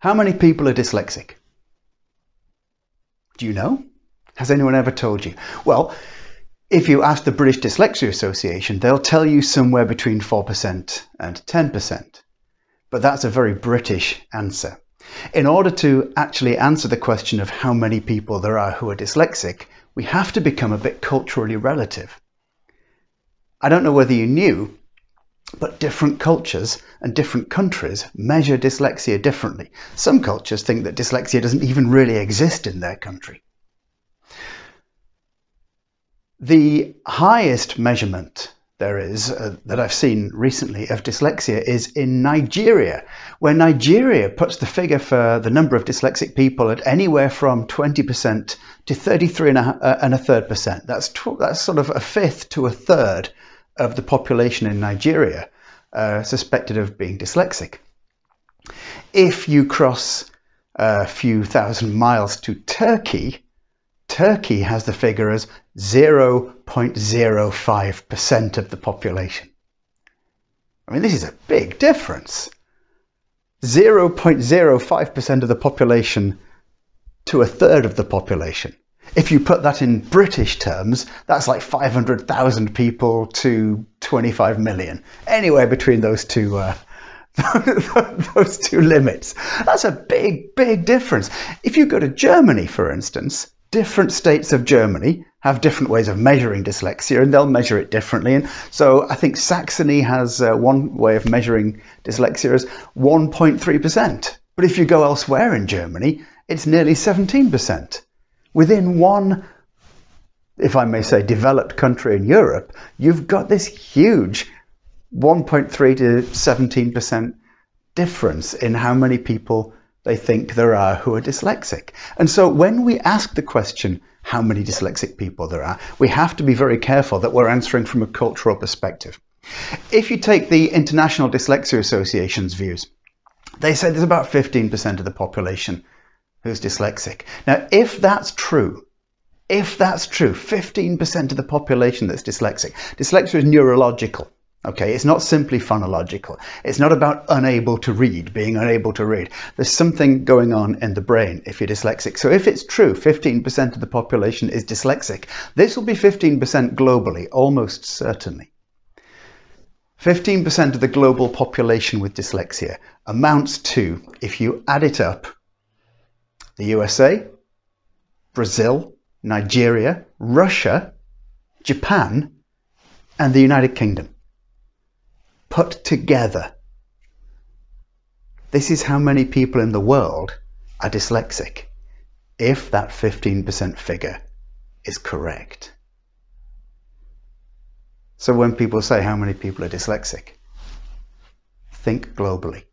How many people are dyslexic? Do you know? Has anyone ever told you? Well, if you ask the British Dyslexia Association, they'll tell you somewhere between 4% and 10%. But that's a very British answer. In order to actually answer the question of how many people there are who are dyslexic, we have to become a bit culturally relative. I don't know whether you knew, but different cultures and different countries measure dyslexia differently. Some cultures think that dyslexia doesn't even really exist in their country. The highest measurement there is that I've seen recently of dyslexia is in Nigeria, where Nigeria puts the figure for the number of dyslexic people at anywhere from 20% to 33 and a third percent. That's sort of a fifth to a third of the population in Nigeria suspected of being dyslexic. If you cross a few thousand miles to Turkey, Turkey has the figure as 0.05% of the population. I mean, this is a big difference. 0.05% of the population to a third of the population. If you put that in British terms, that's like 500,000 people to 25 million. Anywhere between those two limits. That's a big, big difference. If you go to Germany, for instance, different states of Germany have different ways of measuring dyslexia, and they'll measure it differently. And so I think Saxony has one way of measuring dyslexia as 1.3%. But if you go elsewhere in Germany, it's nearly 17%. Within one, if I may say, developed country in Europe, you've got this huge 1.3 to 17% difference in how many people they think there are who are dyslexic. And so when we ask the question, how many dyslexic people there are, we have to be very careful that we're answering from a cultural perspective. If you take the International Dyslexia Association's views, they say there's about 15% of the population who's dyslexic. Now, if that's true, 15% of the population that's dyslexic, dyslexia is neurological. Okay, it's not simply phonological. It's not about unable to read, being unable to read. There's something going on in the brain if you're dyslexic. So if it's true, 15% of the population is dyslexic, this will be 15% globally, almost certainly. 15% of the global population with dyslexia amounts to, if you add it up, the USA, Brazil, Nigeria, Russia, Japan, and the United Kingdom. Put together, this is how many people in the world are dyslexic, if that 15% figure is correct. So when people say how many people are dyslexic, think globally.